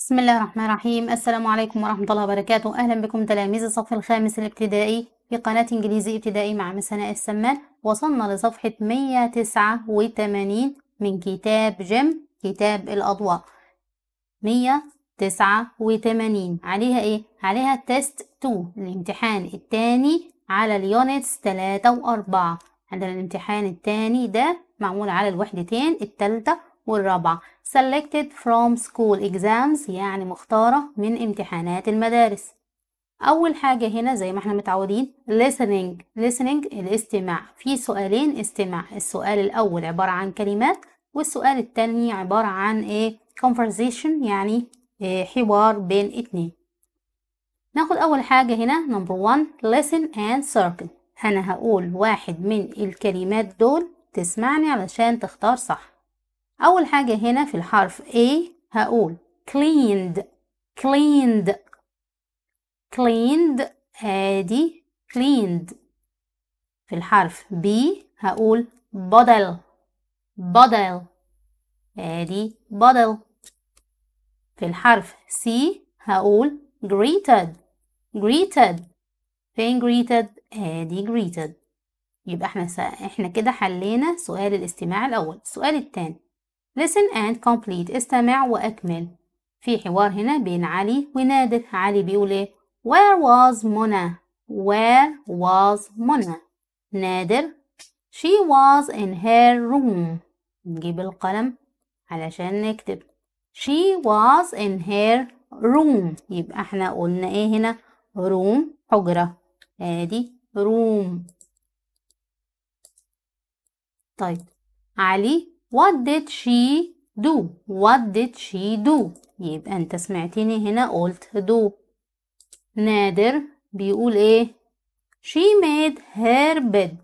بسم الله الرحمن الرحيم. السلام عليكم ورحمة الله وبركاته. أهلا بكم تلاميذ الصف الخامس الابتدائي في قناة إنجليزي ابتدائي مع مس هناء السمان. وصلنا لصفحة 189 من كتاب جم، كتاب الأضواء. 189 عليها إيه؟ عليها تيست 2، الامتحان الثاني على اليونتس 3 و4. عندنا الامتحان الثاني ده معمول على الوحدتين الثالثة والرابعة. Selected from school exams، يعني مختارة من امتحانات المدارس. أول حاجة هنا زي ما احنا متعودين listening الاستماع. في سؤالين استماع، السؤال الأول عبارة عن كلمات والسؤال الثاني عبارة عن ايه؟ conversation، يعني حوار بين اتنين. ناخد أول حاجة هنا number 1 listen and circle. أنا هقول واحد من الكلمات دول، تسمعني علشان تختار صح. أول حاجة هنا في الحرف A هقول cleaned، آدي cleaned. في الحرف B هقول bottle، آدي bottle. في الحرف C هقول greeted، فين greeted؟ آدي greeted. يبقى احنا كده حلينا سؤال الاستماع الأول. السؤال الثاني listen and complete، استمع وأكمل. في حوار هنا بين علي ونادر. علي بيقول ايه؟ where was Mona. نادر she was in her room. نجيب القلم علشان نكتب she was in her room. يبقى احنا قلنا ايه هنا؟ room حجرة، ادي room. طيب علي what did she do. يبقى انت سمعتني هنا قلت do. نادر بيقول ايه؟ she made her bed.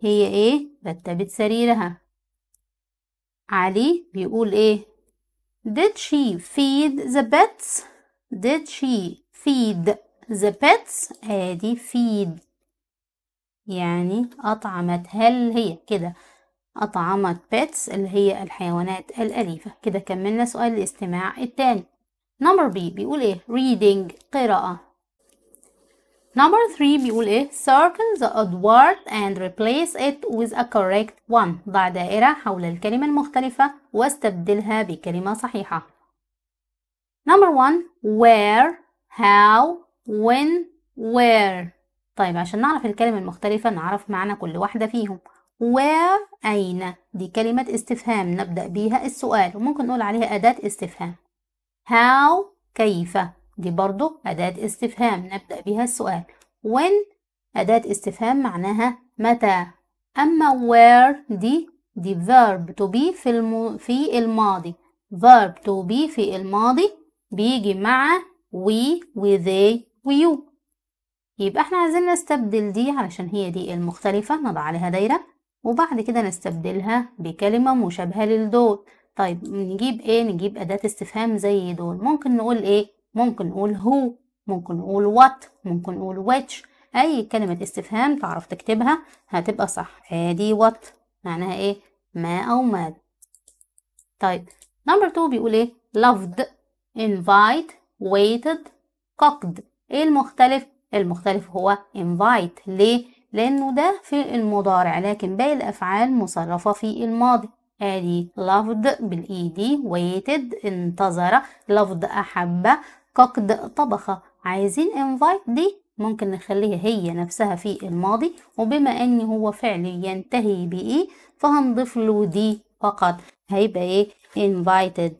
هي ايه؟ رتبت سريرها. علي بيقول ايه؟ did she feed the pets. ادي feed يعني أطعمت. هل هي كده أطعمت pets اللي هي الحيوانات الأليفة. كده كملنا سؤال الاستماع الثاني. number B بيقول إيه؟ reading، قراءة. number 3 بيقول إيه؟ circle the odd word and replace it with a correct one. ضع دائرة حول الكلمة المختلفة واستبدلها بكلمة صحيحة. number 1 where، how، when، where. طيب عشان نعرف الكلمة المختلفة نعرف معنى كل واحدة فيهم. where أين، دي كلمة استفهام نبدأ بيها السؤال وممكن نقول عليها أداة استفهام. how كيف، دي برضو أداة استفهام نبدأ بيها السؤال. when أداة استفهام معناها متى. أما where دي verb to be في الماضي. verb to be في الماضي بيجي مع we they you. يبقى احنا عايزين نستبدل دي علشان هي دي المختلفة، نضع عليها دايرة وبعد كده نستبدلها بكلمة مشابهة للدول. طيب نجيب ايه؟ نجيب أداة استفهام زي دول. ممكن نقول ايه؟ ممكن نقول who، ممكن نقول what، ممكن نقول which. أي كلمة استفهام تعرف تكتبها هتبقى صح. ادي what معناها ايه؟ ما أو ماذا. طيب number 2 بيقول ايه؟ loved، invite، waited، cocked. ايه المختلف؟ المختلف هو invite. ليه؟ لأنه ده في المضارع لكن باقي الأفعال مصرفة في الماضي. آدي loved بالإيدي، waited انتظر، loved أحب، cooked طبخة. عايزين invite دي ممكن نخليها هي نفسها في الماضي، وبما أن هو فعل ينتهي بإيه فهنضيف له دي فقط، هيبقى إيه؟ invited.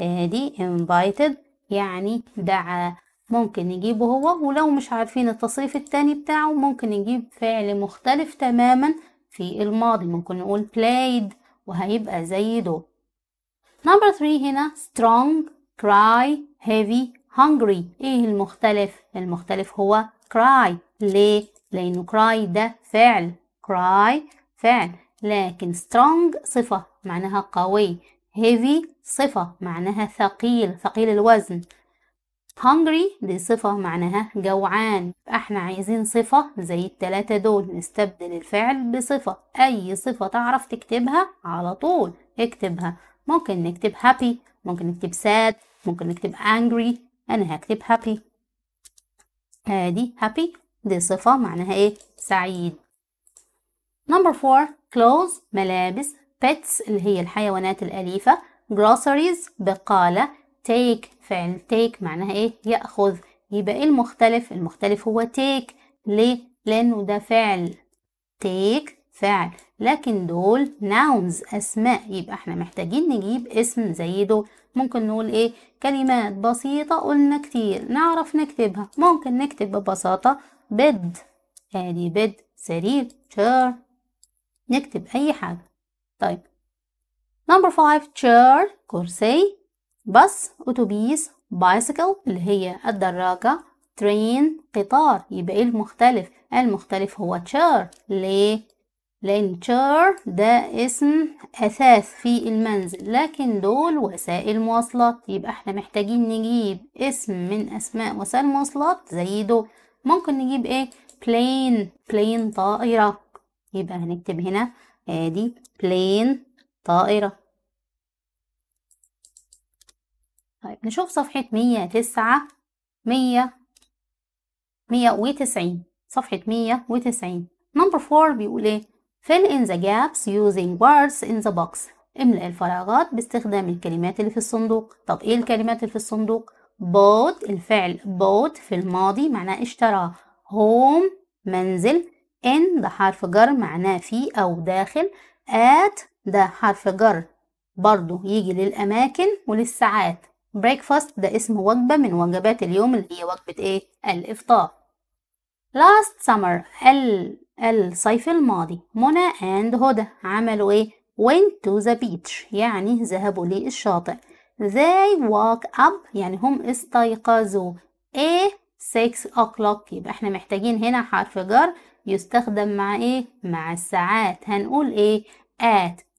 آدي invited يعني دعا. ممكن نجيبه هو، ولو مش عارفين التصريف التاني بتاعه ممكن نجيب فعل مختلف تماما في الماضي، ممكن نقول played وهيبقى زي دول. number 3 هنا strong، cry، heavy، hungry. ايه المختلف؟ المختلف هو cry. ليه؟ لأنه cry ده فعل، cry فعل، لكن strong صفة معناها قوي، heavy صفة معناها ثقيل، ثقيل الوزن. hungry دي صفة معناها جوعان، احنا عايزين صفة زي التلاتة دول، نستبدل الفعل بصفة. اي صفة تعرف تكتبها على طول اكتبها. ممكن نكتب happy، ممكن نكتب sad، ممكن نكتب angry. انا هكتب happy. ادي happy دي صفة معناها ايه؟ سعيد. نمبر 4 clothes ملابس، pets اللي هي الحيوانات الأليفة، groceries بقالة، take فعل take معناها ايه؟ يأخذ. يبقى ايه المختلف؟ المختلف هو take. ليه؟ لأنه ده فعل، take فعل، لكن دول nouns أسماء، يبقى احنا محتاجين نجيب اسم زي دول. ممكن نقول ايه؟ كلمات بسيطة قلنا كتير نعرف نكتبها. ممكن نكتب ببساطة bed، ادي bed سرير، chair، نكتب اي حاجة. طيب نمبر 5 chair كرسي، bus اتوبيس، bicycle اللي هي الدراجة، train قطار. يبقى ايه المختلف؟ المختلف هو chair. ليه؟ لان chair ده اسم اثاث في المنزل، لكن دول وسائل مواصلات. يبقى احنا محتاجين نجيب اسم من اسماء وسائل مواصلات زي دول. ممكن نجيب ايه؟ plane، plane طائرة. يبقى هنكتب هنا ادي plane طائرة. طيب نشوف صفحة 190. صفحة 190 نمبر 4 بيقول ايه؟ fill in the gaps using words in the box، املأ الفراغات باستخدام الكلمات اللي في الصندوق. طب ايه الكلمات اللي في الصندوق؟ bought الفعل bought في الماضي معناه اشتراه، home منزل، in ده حرف جر معناه في او داخل، at ده حرف جر برضو يجي للأماكن وللساعات، breakfast ده اسم وجبة من وجبات اليوم اللي هي وجبة ايه؟ الإفطار. last summer الصيف الماضي، منى and هدى عملوا ايه؟ went to the beach يعني ذهبوا للشاطئ. they woke up يعني هم استيقظوا ايه؟ 6 o'clock. يبقى احنا محتاجين هنا حرف جر يستخدم مع ايه؟ مع الساعات. هنقول ايه؟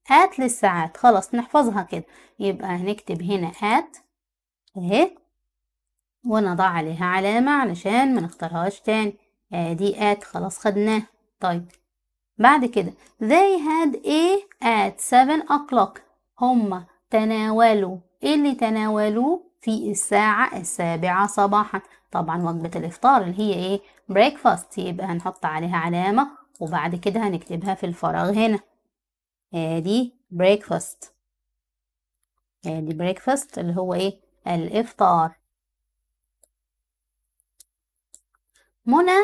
at للساعات، خلاص نحفظها كده. يبقى هنكتب هنا at اهي ونضع عليها علامة علشان ما نختارهاش تاني. ادي at خلاص خدناها. طيب بعد كده they had ايه؟ at 7 o'clock، هما تناولوا ايه؟ اللي تناولوه في الساعة 7 صباحا، طبعا وجبة الإفطار اللي هي ايه؟ breakfast. يبقى هنحط عليها علامة وبعد كده هنكتبها في الفراغ هنا، ادي breakfast، ادي breakfast اللي هو ايه؟ الإفطار. منى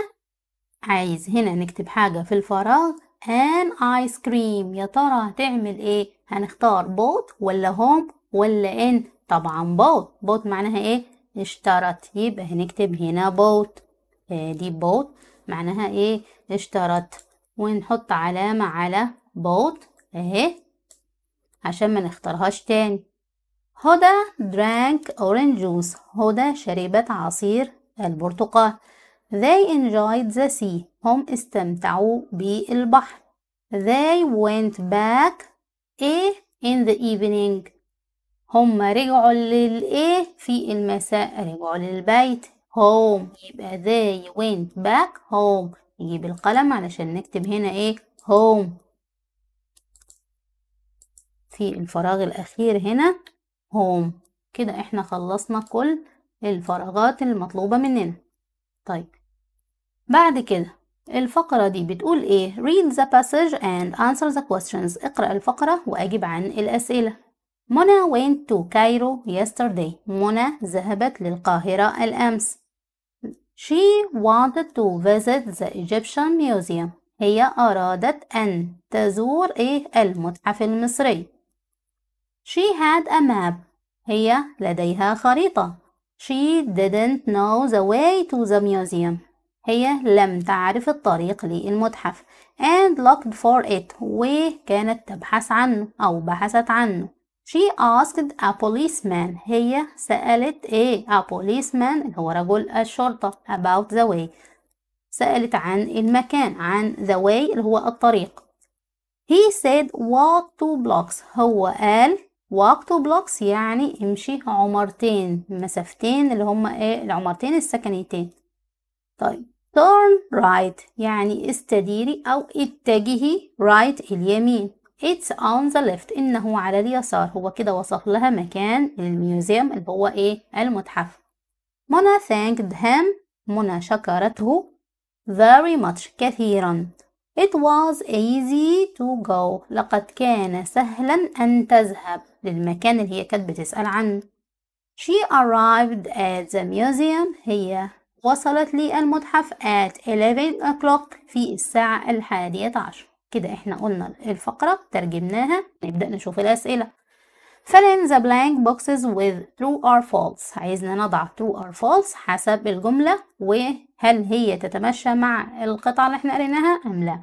عايز هنا نكتب حاجة في الفراغ، an ice cream، يا ترى هتعمل ايه؟ هنختار bought ولا home ولا in؟ طبعا bought. bought معناها ايه؟ اشترت. يبقى هنكتب هنا bought، دي bought معناها ايه؟ اشترت، ونحط علامة على bought اهي عشان ما نختارهاش تاني. هدى drank orange juice، هدى شربت عصير البرتقال. they enjoyed the sea، هم استمتعوا بالبحر. they went back ايه؟ in the evening، هم رجعوا للايه؟ في المساء رجعوا للبيت، home. يبقى they went back home. نجيب القلم علشان نكتب هنا ايه؟ home في الفراغ الاخير هنا home. كده احنا خلصنا كل الفراغات المطلوبة مننا. طيب بعد كده الفقرة دي بتقول ايه؟ read the passage and answer the questions، اقرأ الفقرة واجب عن الأسئلة. منى went to Cairo yesterday، منى ذهبت للقاهرة الأمس. she wanted to visit the Egyptian Museum، هي أرادت أن تزور إيه؟ المتحف المصري. she had a map، هي لديها خريطة. she didn't know the way to the museum، هي لم تعرف الطريق للمتحف. and looked for it، وكانت تبحث عنه أو بحثت عنه. she asked a policeman، هي سألت ايه؟ a policeman هو رجل الشرطة، about the way سألت عن المكان، عن the way اللي هو الطريق. he said walk 2 blocks، هو قال واكتب بلوكس يعني امشي عمرتين، مسافتين اللي هما ايه؟ العمرتين السكنيتين. طيب turn right يعني استديري او اتجهي right اليمين. It's on the left إنه على اليسار. هو كده وصف لها مكان الميوزيوم اللي هو إيه؟ المتحف. منى thanked him. منى شكرته very much كثيرا. It was easy to go. لقد كان سهلا أن تذهب للمكان اللي هي كانت بتسأل عنه. She arrived at the museum. هي وصلت للمتحف at 11 o'clock في الساعة 11. كده احنا قلنا الفقرة ترجمناها، نبدأ نشوف الأسئلة. fill in the blank boxes with true or false. عايزنا نضع true or false حسب الجملة وهل هي تتمشى مع القطعة اللي احنا قريناها أم لا.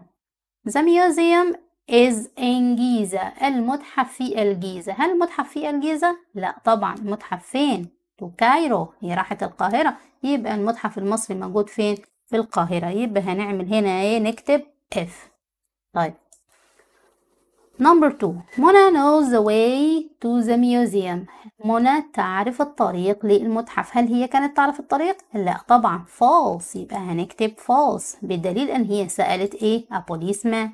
the museum is in Giza. المتحف في الجيزة. هل المتحف في الجيزة؟ لا طبعا. المتحف فين؟ تو كايرو. هي راحت القاهرة، يبقى المتحف المصري موجود فين؟ في القاهرة. يبقى هنعمل هنا ايه؟ نكتب F. طيب نمبر 2 منى knows the way to the museum. منى تعرف الطريق للمتحف. هل هي كانت تعرف الطريق؟ لا طبعا. false يبقى هنكتب false بالدليل ان هي سألت ايه؟ a policeman.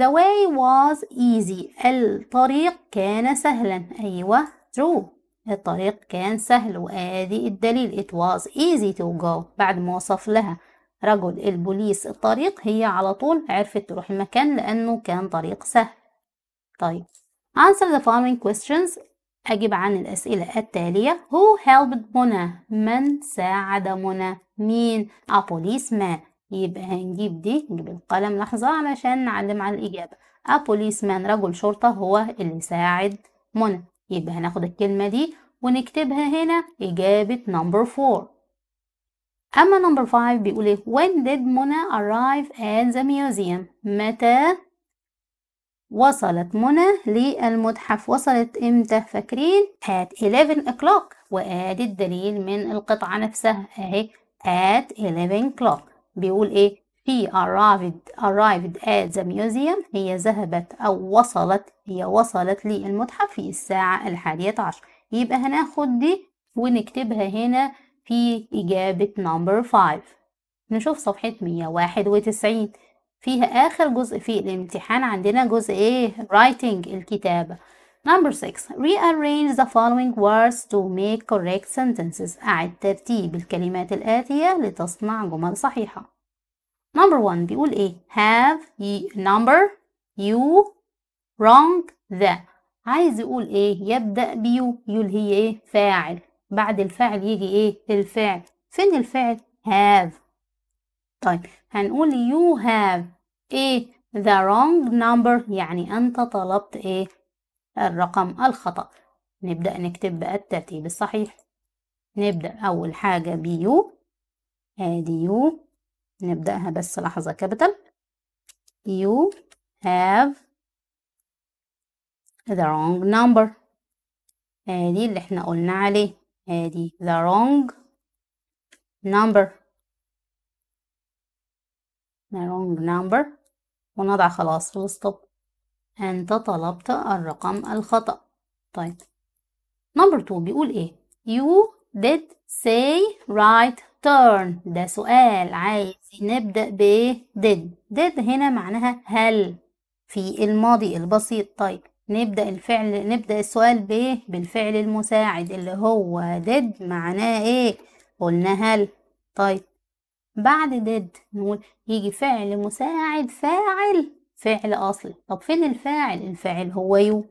the way was easy. الطريق كان سهلا. ايوه true الطريق كان سهل وادي الدليل it was easy to go. بعد ما وصف لها رجل البوليس الطريق هي على طول عرفت تروح المكان لأنه كان طريق سهل. طيب answer the following questions. أجيب عن الأسئلة التالية. who helped منى؟ من ساعد منى؟ مين؟ a policeman. يبقى هنجيب دي، نجيب القلم لحظة علشان نعلم على الإجابة. a policeman رجل شرطة هو اللي ساعد منى. يبقى هناخد الكلمة دي ونكتبها هنا إجابة number 4. أما نمبر 5 بيقول إيه؟ when did منى arrive at the museum؟ متى وصلت منى للمتحف؟ وصلت إمتى؟ فاكرين؟ at 11 o'clock وآدي الدليل من القطعة نفسها أهي at 11 o'clock. بيقول إيه؟ she arrived at the museum. هي ذهبت أو وصلت، هي وصلت للمتحف في الساعة 11. يبقى هناخد دي ونكتبها هنا في إجابة نمبر 5. نشوف صفحة 191 فيها آخر جزء في الامتحان عندنا جزء إيه؟ writing الكتابة. نمبر 6 rearrange the following words to make correct sentences. أعد ترتيب الكلمات الآتية لتصنع جمل صحيحة. نمبر 1 بيقول إيه؟ have number you wrong the. عايز يقول إيه؟ يبدأ بيو. يو اللي هي إيه؟ فاعل. بعد الفاعل يجي ايه؟ الفعل. فين الفعل؟ have. طيب هنقول you have ايه؟ the wrong number يعني انت طلبت ايه؟ الرقم الخطأ. نبدأ نكتب بقى الترتيب الصحيح. نبدأ اول حاجة بيو، ادي يو، نبدأها بس لحظة كابيتال. you have the wrong number. ادي اللي احنا قلنا عليه. ادي the wrong number ونضع خلاص في الستوب. انت طلبت الرقم الخطأ. طيب نمبر 2 بيقول ايه؟ you did say right turn. ده سؤال عايز نبدأ بايه؟ did. did هنا معناها هل في الماضي البسيط. طيب نبدأ الفعل، نبدأ السؤال بايه؟ بالفعل المساعد اللي هو did معناه ايه؟ قلنا هل. طيب بعد did نقول يجي فعل مساعد فاعل فعل أصلي. طب فين الفاعل؟ الفاعل هو يو.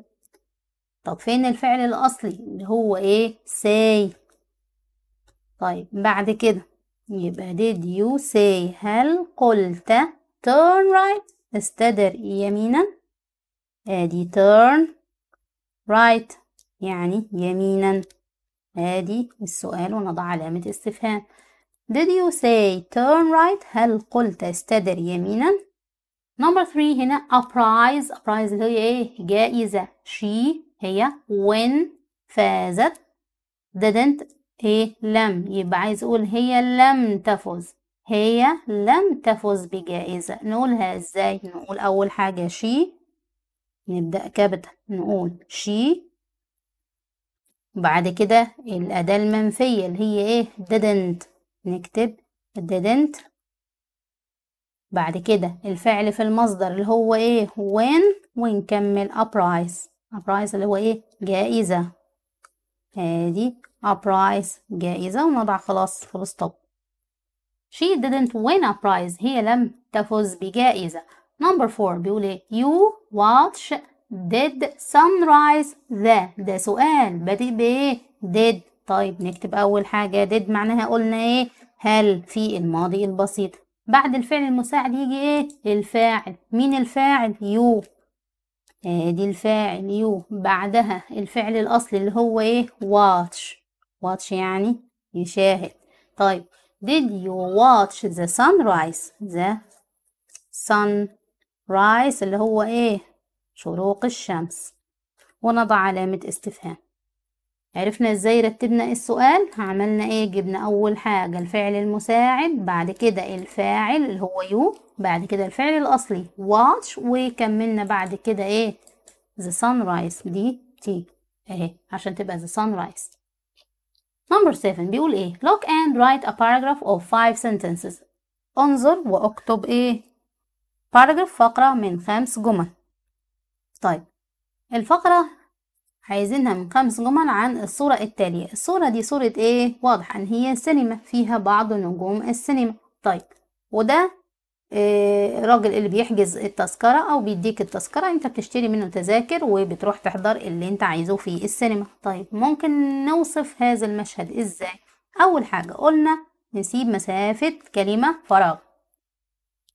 طب فين الفعل الأصلي اللي هو ايه؟ say. طيب بعد كده يبقى did you say هل قلت turn right استدر يمينا. ادي turn right يعني يمينا. ادي السؤال ونضع علامة استفهام. did you say turn right هل قلت استدر يمينا. نمبر 3 هنا a prize. a prize اللي هي ايه؟ جائزة. she هي win فازت didn't ايه؟ لم. يبقى عايز اقول هي لم تفز. هي لم تفز بجائزة. نقولها ازاي؟ نقول اول حاجة she، نبدأ كابيتال، نقول she وبعد كده الأداة المنفية اللي هي ايه؟ didn't. نكتب didn't. بعد كده الفعل في المصدر اللي هو ايه؟ when. ونكمل uprise. uprise اللي هو ايه؟ جائزة. هادي uprise جائزة، ونضع خلاص full stop. she didn't win a prize. هي لم تفز بجائزة. number 4 بيقول ايه؟ you watch did sunrise the. ده سؤال بادئ بايه؟ did. طيب نكتب اول حاجة did معناها قلنا ايه؟ هل، في الماضي البسيط. بعد الفعل المساعد يجي ايه؟ الفاعل. مين الفاعل؟ you. ادي الفاعل يو. بعدها الفعل الاصلي اللي هو ايه؟ watch. watch يعني يشاهد. طيب did you watch the sunrise؟ the sunrise اللي هو ايه؟ شروق الشمس. ونضع علامة استفهام. عرفنا ازاي رتبنا السؤال؟ عملنا ايه؟ جبنا اول حاجة الفعل المساعد، بعد كده الفاعل اللي هو يو، بعد كده الفعل الاصلي watch، وكملنا بعد كده ايه؟ the sunrise. دي تي اهي عشان تبقى the sunrise. number 7 بيقول ايه؟ look and write a paragraph of 5 sentences. انظر واكتب ايه؟ paragraph، فقرة من 5 جمل. طيب الفقرة عايزينها من 5 جمل عن الصورة التالية. الصورة دي صورة ايه؟ واضحة ان هي سينما، فيها بعض نجوم السينما. طيب وده الراجل اللي بيحجز التذكرة او بيديك التذكرة، انت بتشتري منه تذاكر وبتروح تحضر اللي انت عايزه في السينما. طيب ممكن نوصف هذا المشهد ازاي؟ اول حاجة قلنا نسيب مسافة كلمة فراغ.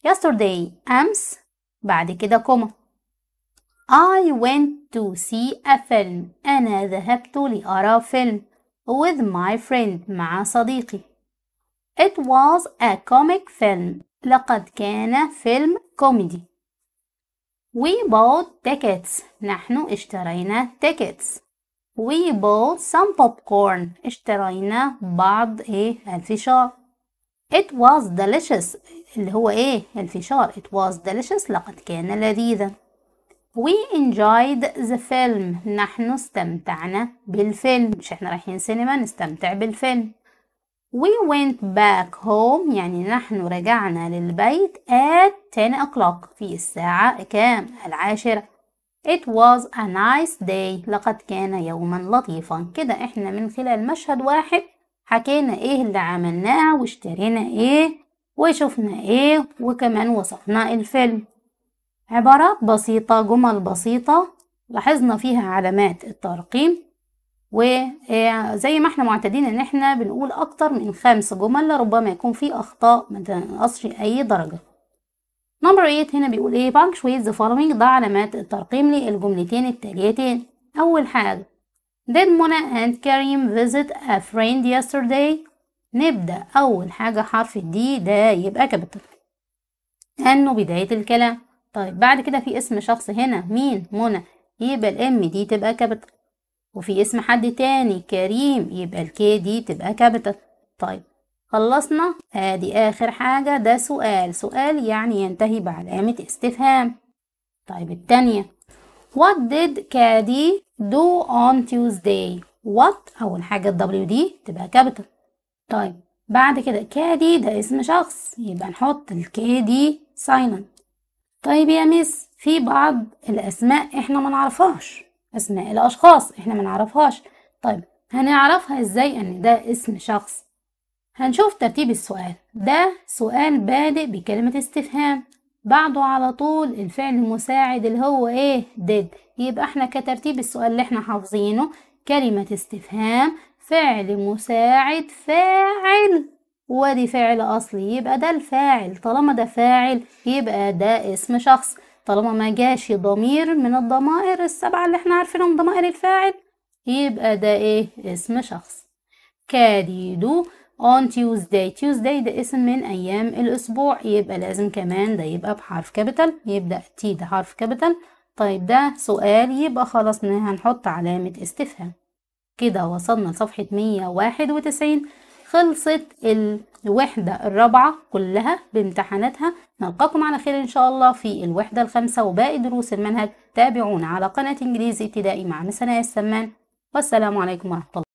yesterday امس، بعد كده كوما. I went to see a film. أنا ذهبت لأرى فيلم. with my friend. مع صديقي. it was a comic film. لقد كان فيلم كوميدي. we bought tickets. نحن اشترينا tickets. we bought some popcorn. اشترينا بعض ايه؟ الفشار. it was delicious. اللي هو ايه؟ الفشار. it was delicious. لقد كان لذيذا. we enjoyed the film. نحن استمتعنا بالفيلم. مش احنا رايحين سينما، نستمتع بالفيلم. we went back home. يعني نحن رجعنا للبيت at 10 o'clock. في الساعة كام؟ 10. it was a nice day. لقد كان يوما لطيفا. كده احنا من خلال مشهد واحد حكينا ايه اللي عملناه، واشترينا ايه، وشوفنا ايه، وكمان وصفنا الفيلم. عبارات بسيطة، جمل بسيطة لاحظنا فيها علامات الترقيم، وزي ما احنا معتادين ان احنا بنقول اكتر من 5 جمل، لربما يكون في اخطاء ما تنقصش اي درجة. نمبر 8 هنا بيقول ايه؟ punctuate the following. ضع علامات الترقيم للجملتين التاليتين. اول حاجة did Mona and Karim visit a friend yesterday. نبدأ اول حاجة حرف الدي ده يبقى كابيتال لانه بداية الكلام. طيب بعد كده في اسم شخص هنا، مين؟ منى، يبقى الام دي تبقى كابيتال. وفي اسم حد تاني كريم، يبقى الكي دي تبقى كابيتال. طيب خلصنا، ادي اخر حاجة. ده سؤال، سؤال يعني ينتهي بعلامة استفهام. طيب التانية what did Kadi do on Tuesday. what اول حاجة الدبليو دي تبقى كابيتال. طيب بعد كده كادي ده اسم شخص، يبقى نحط الكي دي سايلنت. طيب يا مس، في بعض الأسماء إحنا ما نعرفهاش، أسماء الأشخاص إحنا ما نعرفهاش. طيب هنعرفها إزاي إن ده اسم شخص؟ هنشوف ترتيب السؤال. ده سؤال بادئ بكلمة استفهام، بعده على طول الفعل المساعد اللي هو إيه؟ did. يبقى إحنا كترتيب السؤال اللي إحنا حافظينه كلمة استفهام، فعل مساعد، فاعل، ودي فعل أصلي، يبقى ده الفاعل. طالما ده فاعل يبقى ده اسم شخص. طالما ما جاش ضمير من الضمائر ال7 اللي احنا عارفينهم ضمائر الفاعل، يبقى ده ايه؟ اسم شخص. كاديدو on Tuesday. Tuesday ده اسم من أيام الأسبوع، يبقى لازم كمان ده يبقى بحرف كابيتال، يبدأ تي ده حرف كابيتال. طيب ده سؤال، يبقى خلاص هنحط علامة استفهام. كده وصلنا لصفحة 191. خلصت الوحدة الرابعة كلها بامتحاناتها. نلقاكم على خير إن شاء الله في الوحدة ال5 وباقي دروس المنهج. تابعونا على قناة إنجليزي ابتدائي مع مس نايف السمان. والسلام عليكم ورحمة الله.